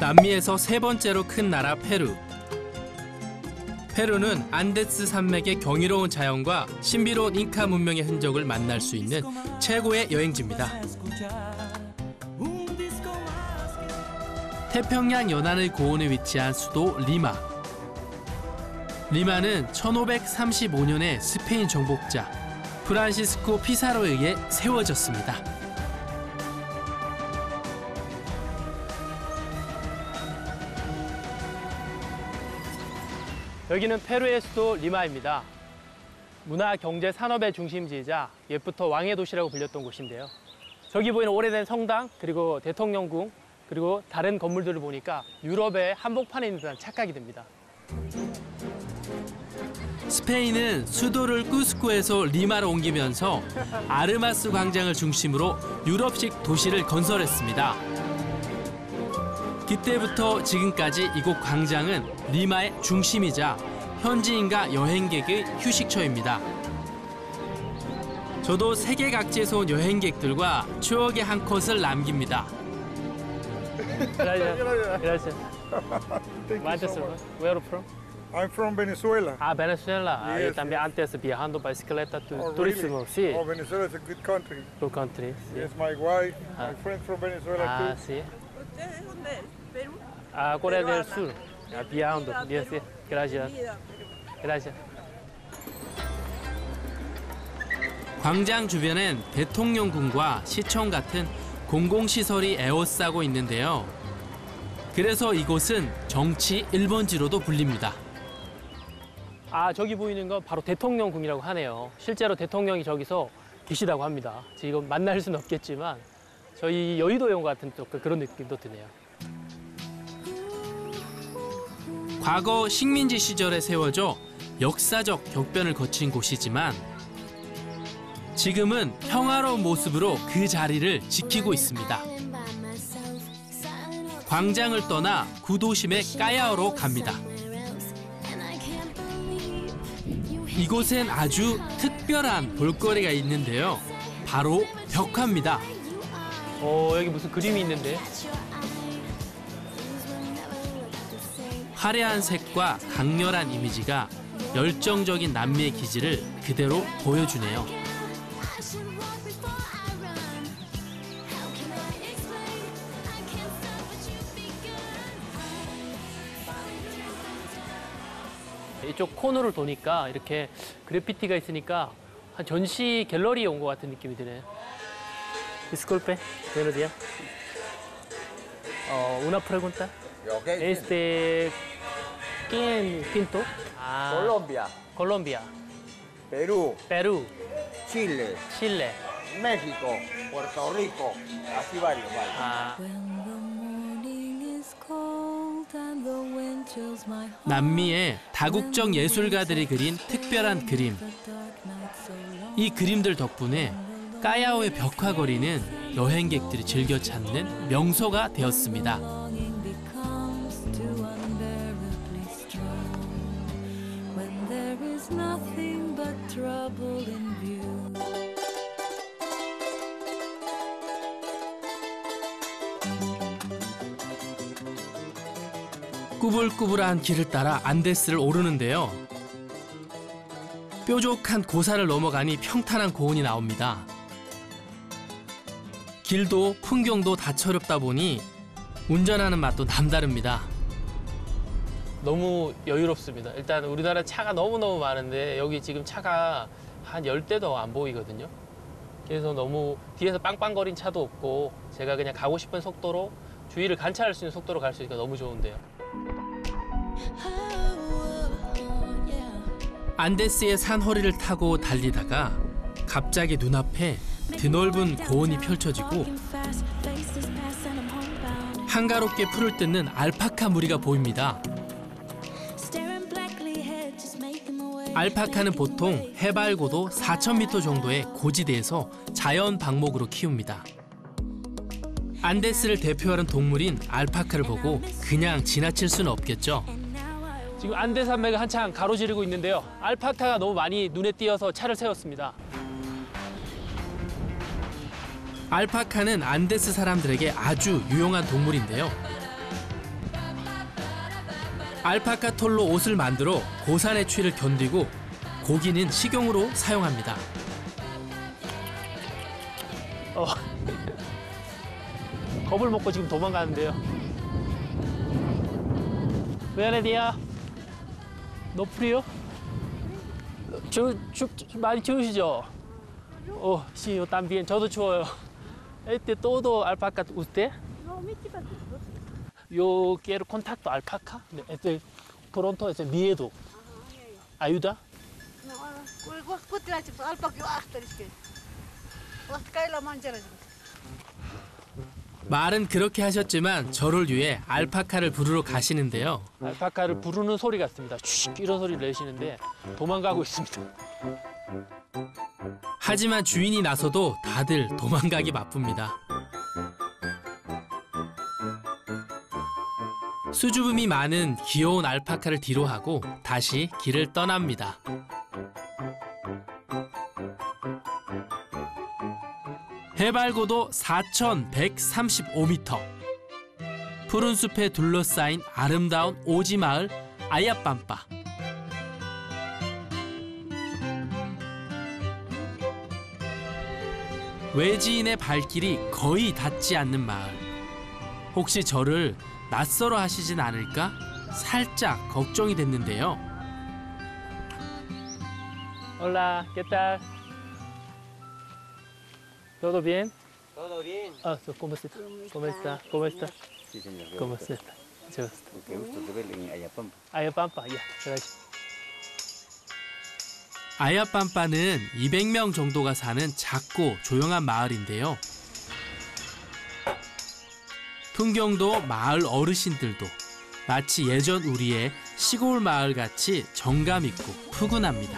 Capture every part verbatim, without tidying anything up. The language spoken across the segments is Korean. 남미에서 세 번째로 큰 나라 페루. 페루는 안데스 산맥의 경이로운 자연과 신비로운 잉카 문명의 흔적을 만날 수 있는 최고의 여행지입니다. 태평양 연안의 고원에 위치한 수도 리마. 리마는 천오백삼십오 년에 스페인 정복자 프란시스코 피사로에 의해 세워졌습니다. 여기는 페루의 수도 리마입니다. 문화, 경제, 산업의 중심지이자 옛부터 왕의 도시라고 불렸던 곳인데요. 저기 보이는 오래된 성당, 그리고 대통령궁, 그리고 다른 건물들을 보니까 유럽의 한복판에 있는 듯한 착각이 듭니다. 스페인은 수도를 쿠스코에서 리마로 옮기면서 아르마스 광장을 중심으로 유럽식 도시를 건설했습니다. 그때부터 지금까지 이곳 광장은 리마의 중심이자 현지인과 여행객의 휴식처입니다. 저도 세계 각지에서 온 여행객들과 추억의 한 컷을 남깁니다. I'm from Venezuela. Ah, Venezuela. Yes, Yo también yes. antes viajando bicicleta, tu, oh, turismo, really? sí. Oh, Venezuela is a good country. Good country. Sí. Yes, my wife, ah. my friends from Venezuela ah, too. Sí. ¿Ustedes dónde es? Perú. Ah, Corea del Sur. Ah, viajando. Yes, yes. Gracias. Gracias. 광장 주변엔 대통령궁과 시청 같은 공공시설이 에워싸고 있는데요. 그래서 이곳은 정치 일번지로도 불립니다. 아, 저기 보이는 건 바로 대통령궁이라고 하네요. 실제로 대통령이 저기서 계시다고 합니다. 지금 만날 수는 없겠지만 저희 여의도에 온 것 같은 또 그런 느낌도 드네요. 과거 식민지 시절에 세워져 역사적 격변을 거친 곳이지만 지금은 평화로운 모습으로 그 자리를 지키고 있습니다. 광장을 떠나 구도심의 까야오로 갑니다. 이곳엔 아주 특별한 볼거리가 있는데요. 바로 벽화입니다. 어, 여기 무슨 그림이 있는데? 화려한 색과 강렬한 이미지가 열정적인 남미의 기질을 그대로 보여주네요. 이쪽 코너를 도니까 이렇게 그래피티가 있으니까 한 전시 갤러리에 온 것 같은 느낌이 드네요. Disculpe, buenos días. Una pregunta. Este, ¿quién pintó? Colombia. Colombia. Perú. Perú. Chile. Chile. México. Puerto Rico. Así varios. 남미의 다국적 예술가들이 그린 특별한 그림. 이 그림들 덕분에 까야오의 벽화거리는 여행객들이 즐겨 찾는 명소가 되었습니다. 꾸불꾸불한 길을 따라 안데스를 오르는데요. 뾰족한 고사를 넘어가니 평탄한 고원이 나옵니다. 길도 풍경도 다채롭다 보니 운전하는 맛도 남다릅니다. 너무 여유롭습니다. 일단 우리나라 차가 너무너무 많은데 여기 지금 차가 한 열 대도 안 보이거든요. 그래서 너무 뒤에서 빵빵거린 차도 없고 제가 그냥 가고 싶은 속도로 주위를 관찰할 수 있는 속도로 갈 수 있으니까 너무 좋은데요. 안데스의 산허리를 타고 달리다가 갑자기 눈앞에 드넓은 고원이 펼쳐지고 한가롭게 풀을 뜯는 알파카 무리가 보입니다. 알파카는 보통 해발 고도 사천 미터 정도의 고지대에서 자연 방목으로 키웁니다. 안데스를 대표하는 동물인 알파카를 보고 그냥 지나칠 수는 없겠죠. 지금 안데 산맥을 한창 가로지르고 있는데요. 알파카가 너무 많이 눈에 띄어서 차를 세웠습니다. 알파카는 안데스 사람들에게 아주 유용한 동물인데요. 알파카 털로 옷을 만들어 고산의 추위를 견디고 고기는 식용으로 사용합니다. 어, 겁을 먹고 지금 도망가는데요. 왜래디야? 너 프리요? 추, 추, 많이 추우시죠? 오, 시요 땀비엔 저도 추워요. 이때 또도 알파카 우스테? 요 quiero contacto alpaca. Este pronto ese miedo. Ayuda. No, luego escucha tipo alpaca hasta es que. Las cae la manchera. 말은 그렇게 하셨지만 저를 위해 알파카를 부르러 가시는데요. 알파카를 부르는 소리 같습니다. 쉿 이런 소리를 내시는데 도망가고 있습니다. 하지만 주인이 나서도 다들 도망가기 바쁩니다. 수줍음이 많은 귀여운 알파카를 뒤로 하고 다시 길을 떠납니다. 해발 고도 사천백삼십오 미터. 푸른 숲에 둘러싸인 아름다운 오지 마을 아야빰빠. 외지인의 발길이 거의 닿지 않는 마을. 혹시 저를 낯설어 하시진 않을까? 살짝 걱정이 됐는데요. Hola, ¿qué tal? ¿Todo bien? Todo bien. Ah, ¿cómo está? ¿Cómo está? ¿Cómo está? Sí, señor. ¿Cómo está? Qué gusto de verle en Ayapampa. Ayapampa, ya. Gracias. 아야빰빠는 이백 명 정도가 사는 작고 조용한 마을인데요. 풍경도 마을 어르신들도 마치 예전 우리의 시골 마을같이 정감 있고 푸근합니다.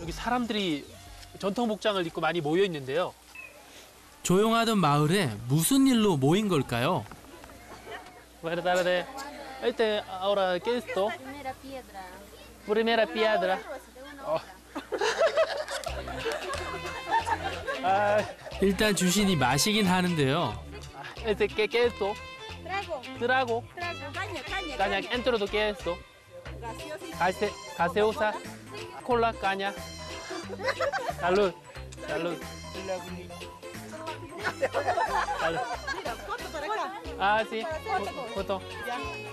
여기 사람들이 전통 복장을 입고 많이 모여 있는데요. 조용하던 마을에 무슨 일로 모인 걸까요? Este ahora qué es esto? Primera piedra. Primera piedra. 일단 주신이 마시긴 하는데요. Este qué qué es esto? Trago. Trago. Caña, caña. Caña. Entero de qué es esto? Gaseosa. Gaseosa. Cola, caña. Salud. Salud. Ah, sí. Foto.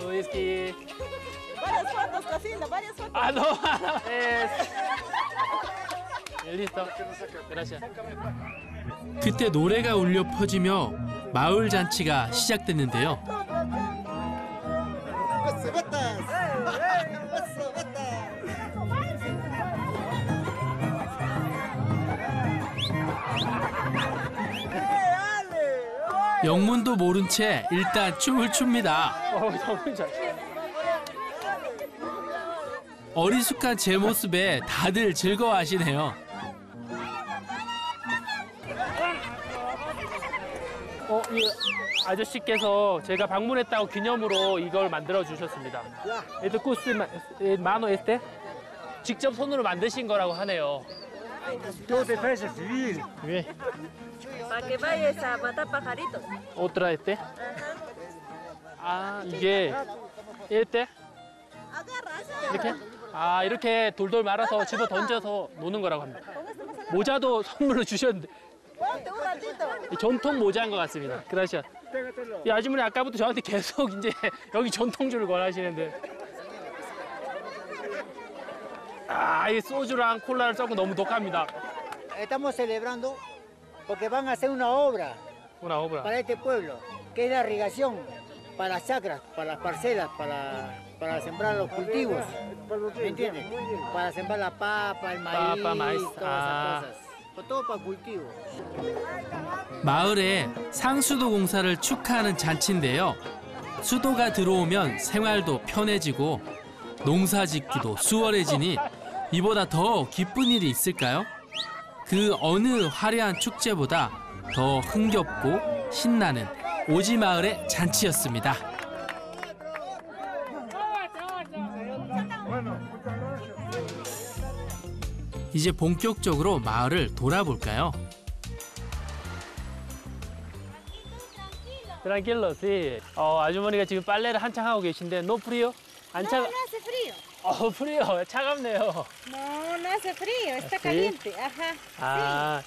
No, es que... Varias fotos, cocina, varias fotos. Ah, no. Es... Listo. Gracias. 그때 노래가 울려 퍼지며 마을 잔치가 시작됐는데요. 영문도 모른 채 일단 춤을 춥니다. 어리숙한 제 모습에 다들 즐거워하시네요. 어, 이 아저씨께서 제가 방문했다고 기념으로 이걸 만들어 주셨습니다. 에드 코스 마노 에스테 직접 손으로 만드신 거라고 하네요. 네. Para que vayas a matar pajaritos. Otra este. 아 이게 이때 이렇게 아 이렇게 돌돌 말아서 집어 던져서 노는 거라고 합니다. 모자도 선물로 주셨는데 전통 모자인 것 같습니다. 그라시아. 이 아주머니 아까부터 저한테 계속 이제 여기 전통주를 권하시는데 아 이 소주랑 콜라를 조금 너무 독합니다. Estamos celebrando porque van a hacer una obra, una obra para este pueblo, que es la irrigación para las chacras, para las parcelas, para, para sembrar los cultivos, ¿me entiendes? Para sembrar la papa, el maíz, papa, maíz. todas 아... esas cosas, todo para cultivo. 마을에 상수도 공사를 축하하는 잔치인데요. 수도가 들어오면 생활도 편해지고 농사짓기도 수월해지니 이보다 더 기쁜 일이 있을까요? 그 어느 화려한 축제보다 더 흥겹고 신나는 오지 마을의 잔치였습니다. 이제 본격적으로 마을을 돌아볼까요? Tranquilo, sí. 어, 아주머니가 지금 빨래를 한창 하고 계신데, no frío? 안 차가... No, no hace frío. 어, frío. 차갑네요. No, no hace frío. Está caliente. Ajá. 아.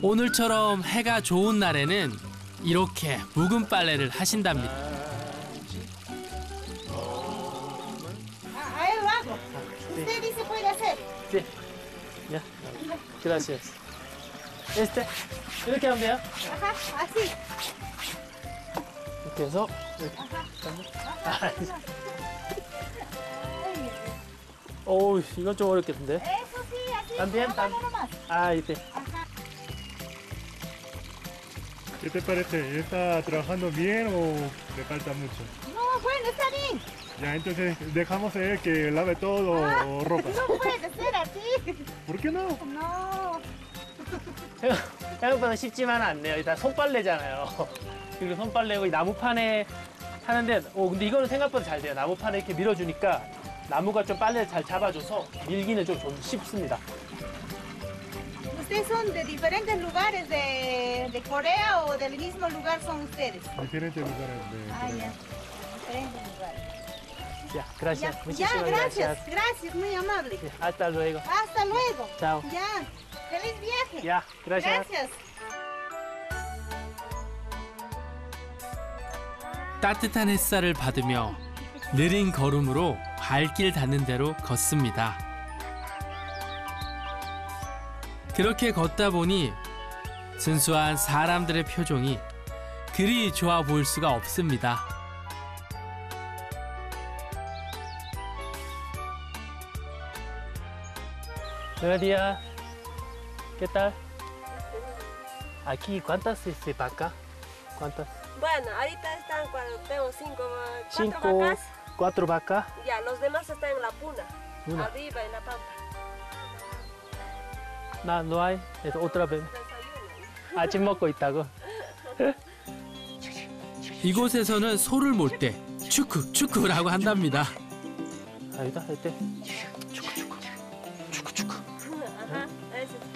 오늘처럼 해가 좋은 날에는 이렇게 묵은 빨래를 하신답니다. 아, yo hago. Usted dice puede hacer. Sí. Ya. Gracias. Este. 이렇게 하면 돼요? 아하, así. 이렇게 해서 이렇게. 아하. 어우, 이건 좀 어렵겠는데? Eso sí, así. También, también. Ah, este. ¿Qué te parece? ¿Está trabajando bien o le falta mucho? No, bueno, está bien. Ya, entonces dejamos eh, que lave todo ah, o ropa. No puede ser así. ¿Por qué no? No. 생각보다 쉽지만은 않네요. 일단 손빨래잖아요. 그리고 손빨래고 나무판에 하는데, 오, 근데 이거는 생각보다 잘 돼요. 나무판에 이렇게 밀어주니까 나무가 좀 빨래를 잘 잡아줘서 밀기는 좀, 좀 쉽습니다. ¿Ustedes son de diferentes lugares de, de Corea o del mismo lugar son ustedes? Diferentes lugares de Corea. Ah, ya. Diferentes lugares. Ya, gracias. Ya, Muchísimas ya gracias. gracias. Gracias, muy amable. Ya, hasta luego. Hasta luego. Chao. Ya. Feliz viaje. Ya, gracias. Gracias. 따뜻한 햇살을 받으며 느린 걸음으로 발길 닿는 대로 걷습니다. 그렇게 걷다 보니 순수한 사람들의 표정이 그리 좋아 보일 수가 없습니다. Buenos días. ¿Qué tal? Aquí, ¿cuántas este vaca? ¿Cuántas? Bueno, ahorita están tengo cinco, cuatro cinco, vacas. Cuatro vacas. Ya, los demás están en la puna, Una. arriba en la pampa. 나 노아이 오트라 뱀 아침 먹고 있다고. 이곳에서는 소를 몰 때 추크 추크라고 한답니다. 아니다 이때 추크 추크 추크 추크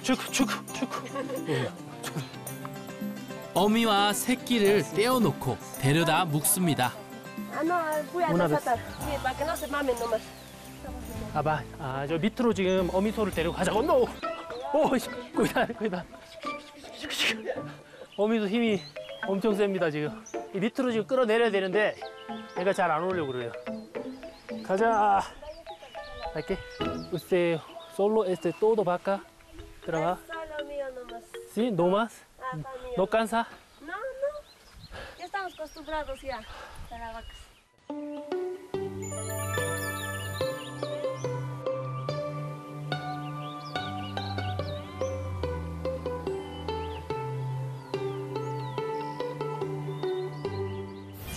추크 추크 추크. 어미와 새끼를 떼어놓고 데려다 묶습니다. 아봐 아 저 밑으로 지금 어미 소를 데리고 가자고. 노. 오, 거기다, 거기다. 어미도 힘이 엄청 셉니다, 지금. 이 밑으로 지금 끌어내려야 되는데, 얘가 잘 안 오려고 그래요. 가자. 갈게. Usted solo este todo vaca. Trabaja. Sí, no más. No cansa. No, no. Ya estamos acostumbrados ya a las vacas.